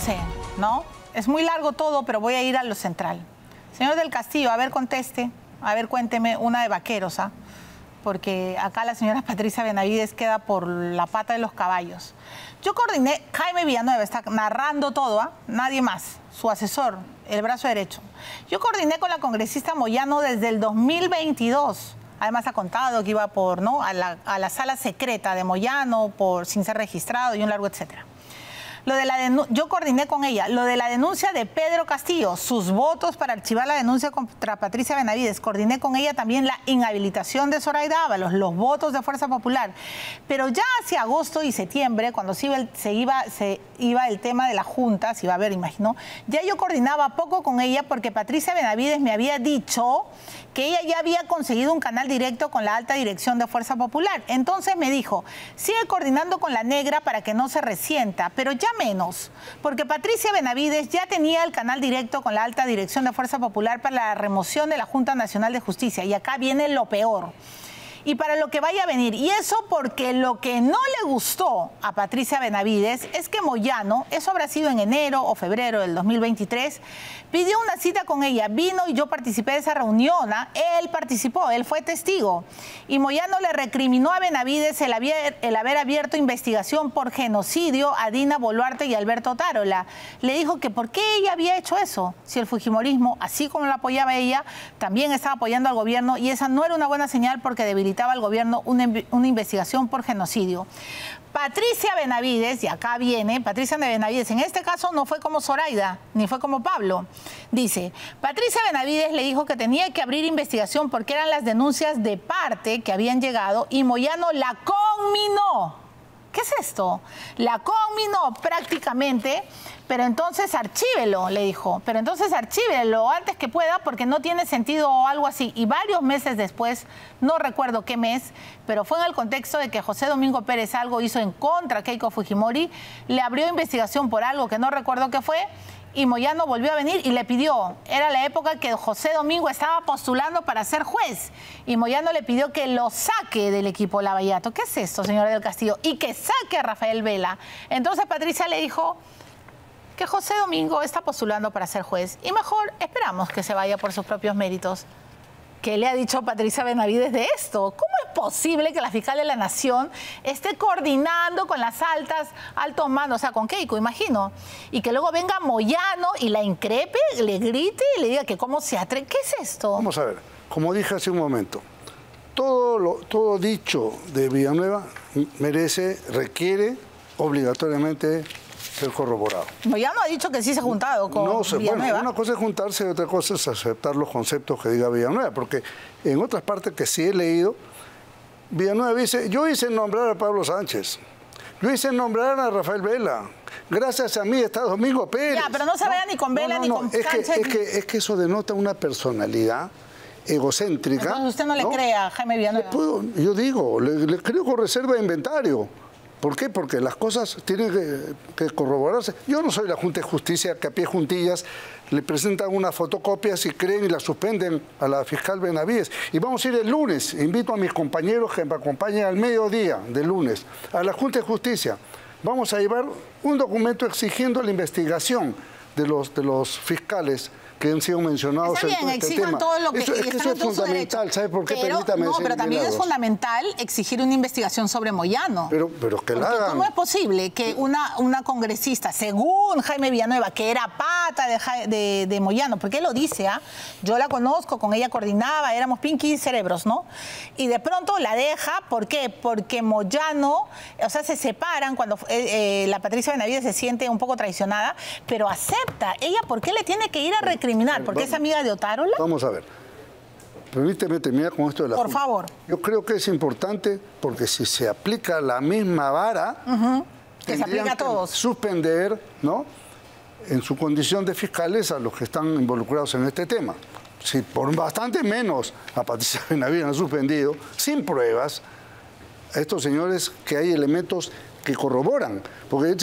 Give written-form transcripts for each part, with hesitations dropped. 11, ¿no? Es muy largo todo, pero voy a ir a lo central. Señor del Castillo, a ver, conteste, a ver, cuénteme una de vaqueros, ¿ah? Porque acá la señora Patricia Benavides queda por la pata de los caballos. Yo coordiné, Jaime Villanueva está narrando todo, ¿ah? Nadie más, su asesor, el brazo derecho. Yo coordiné con la congresista Moyano desde el 2022. Además ha contado que iba por, ¿no?, a la sala secreta de Moyano por, sin ser registrado y un largo etcétera. Lo de la yo coordiné con ella lo de la denuncia de Pedro Castillo, sus votos para archivar la denuncia contra Patricia Benavides. Coordiné con ella también la inhabilitación de Zoraida Ábalos, los votos de Fuerza Popular. Pero ya hacia agosto y septiembre, cuando se iba el tema de la Junta, se iba a ver, imagino, ya yo coordinaba poco con ella porque Patricia Benavides me había dicho que ella ya había conseguido un canal directo con la alta dirección de Fuerza Popular. Entonces me dijo, sigue coordinando con la negra para que no se resienta, pero ya menos, porque Patricia Benavides ya tenía el canal directo con la alta dirección de Fuerza Popular para la remoción de la Junta Nacional de Justicia, y acá viene lo peor, y para lo que vaya a venir, y eso porque lo que no le gustó a Patricia Benavides es que Moyano, eso habrá sido en enero o febrero del 2023, pidió una cita con ella, vino y yo participé de esa reunión, ¿ah? Él participó, él fue testigo, y Moyano le recriminó a Benavides el haber abierto investigación por genocidio a Dina Boluarte y Alberto Tarola. Le dijo que por qué ella había hecho eso, si el fujimorismo, así como lo apoyaba ella, también estaba apoyando al gobierno, y esa no era una buena señal porque debilitaba al gobierno una investigación por genocidio. Patricia Benavides, y acá viene, Patricia Benavides, en este caso no fue como Zoraida, ni fue como Pablo. Dice, Patricia Benavides le dijo que tenía que abrir investigación porque eran las denuncias de parte que habían llegado y Moyano la conminó. ¿Qué es esto? La conminó prácticamente, pero entonces archívelo, le dijo, pero entonces archívelo antes que pueda porque no tiene sentido o algo así. Y varios meses después, no recuerdo qué mes, pero fue en el contexto de que José Domingo Pérez algo hizo en contra de Keiko Fujimori, le abrió investigación por algo que no recuerdo qué fue, y Moyano volvió a venir y le pidió, era la época que José Domingo estaba postulando para ser juez, y Moyano le pidió que lo saque del equipo Lavallato. ¿Qué es esto, señora del Castillo? Y que saque a Rafael Vela. Entonces Patricia le dijo que José Domingo está postulando para ser juez y mejor esperamos que se vaya por sus propios méritos. ¿Qué le ha dicho Patricia Benavides de esto? ¿Cómo es posible que la fiscal de la Nación esté coordinando con las altos mandos, o sea, con Keiko, imagino, y que luego venga Moyano y la increpe, le grite y le diga que cómo se atreve? ¿Qué es esto? Vamos a ver, como dije hace un momento, todo dicho de Villanueva requiere obligatoriamente ser corroborado. Moyano ha dicho que sí se ha juntado con Villanueva. Bueno, una cosa es juntarse y otra cosa es aceptar los conceptos que diga Villanueva, porque en otras partes que sí he leído, Villanueva dice, yo hice nombrar a Pablo Sánchez, yo hice nombrar a Rafael Vela, gracias a mí está Domingo Pérez. Ya, pero no se vea ni con Vela ni con Sánchez. Es que eso denota una personalidad egocéntrica. Entonces usted no le cree a Jaime Villanueva. Yo digo, le creo con reserva de inventario. ¿Por qué? Porque las cosas tienen que corroborarse. Yo no soy la Junta de Justicia que a pie juntillas le presentan unas fotocopias y creen y las suspenden a la fiscal Benavides. Y vamos a ir el lunes. Invito a mis compañeros que me acompañen al mediodía del lunes a la Junta de Justicia. Vamos a llevar un documento exigiendo la investigación de los fiscales que han sido mencionados. Está bien, en este tema. Todo lo que eso es fundamental, ¿sabe por qué? Permítame decir. No, pero también es fundamental exigir una investigación sobre Moyano. Pero que la hagan. ¿Cómo es posible que una congresista, según Jaime Villanueva, que era pata de Moyano, porque él lo dice, ¿ah? Yo la conozco, con ella coordinaba, éramos pinky cerebros, ¿no? Y de pronto la deja, ¿por qué? Porque Moyano, o sea, se separan cuando la Patricia Benavides se siente un poco traicionada, pero acepta. ¿Ella por qué le tiene que ir a reclamar? Porque es amiga de Otárola. Vamos a ver, permíteme terminar con esto de la Junta. Por favor. Yo creo que es importante porque si se aplica la misma vara, que se aplica a todos, suspender, ¿no?, en su condición de fiscales a los que están involucrados en este tema. Si por bastante menos a Patricia Benavides han suspendido, sin pruebas, a estos señores que hay elementos que corroboran, porque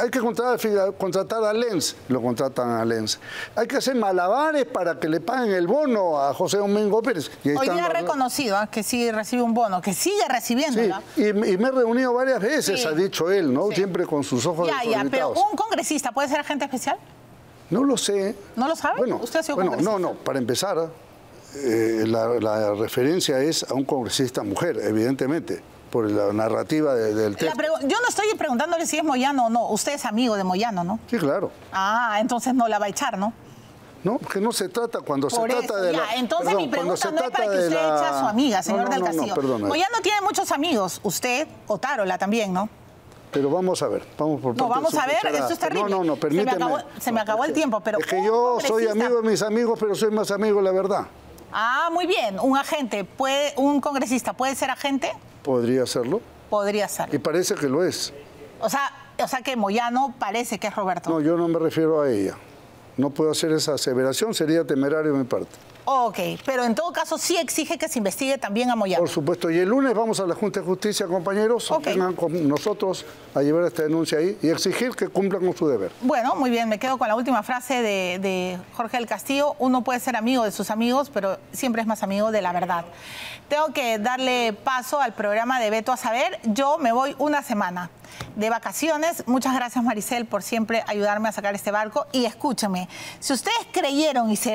hay que contratar a Lenz, lo contratan a Lenz. Hay que hacer malabares para que le paguen el bono a José Domingo Pérez. Hoy día ha reconocido que sí recibe un bono, que sigue recibiendo. Sí, y me he reunido varias veces, sí, ha dicho él, ¿no? Sí. Siempre con sus ojos desorientados. Pero un congresista puede ser agente especial. No lo sé. ¿No lo sabe? Bueno, ¿usted ha sido congresista? No, para empezar, la referencia es a un congresista mujer, evidentemente, por la narrativa del texto. Yo no estoy preguntándole si es Moyano o no. Usted es amigo de Moyano, ¿no? Sí, claro. Ah, entonces no la va a echar, ¿no? No, porque no se trata, entonces mi pregunta no es para que usted eche a su amiga, señor del Castillo. No, perdona. Moyano tiene muchos amigos, usted, Otárola también, ¿no? Pero vamos a ver, vamos por parte. No, vamos a ver, esto es terrible. No, permíteme. Se me acabó el tiempo, pero... Es que yo soy amigo de mis amigos, pero soy más amigo, la verdad. Ah, muy bien. ¿Un congresista puede ser agente? Podría serlo. Podría serlo. Y parece que lo es. O sea que Moyano parece que es Roberto. No, yo no me refiero a ella. No puedo hacer esa aseveración, sería temerario de mi parte. Ok, pero en todo caso sí exige que se investigue también a Moyano. Por supuesto, y el lunes vamos a la Junta de Justicia, compañeros, vengan con nosotros a llevar esta denuncia ahí y exigir que cumplan con su deber. Bueno, muy bien, me quedo con la última frase de Jorge del Castillo. Uno puede ser amigo de sus amigos, pero siempre es más amigo de la verdad. Tengo que darle paso al programa de Beto a Saber. Yo me voy una semana de vacaciones. Muchas gracias, Maricel, por siempre ayudarme a sacar este barco. Y escúchame, si ustedes creyeron y se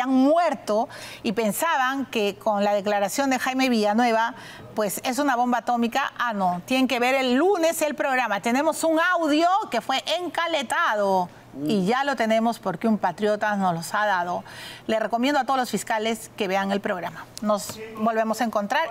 han muerto y pensaban que con la declaración de Jaime Villanueva, pues es una bomba atómica, ah, no, tienen que ver el lunes el programa. Tenemos un audio que fue encaletado y ya lo tenemos porque un patriota nos los ha dado. Le recomiendo a todos los fiscales que vean el programa. Nos volvemos a encontrar.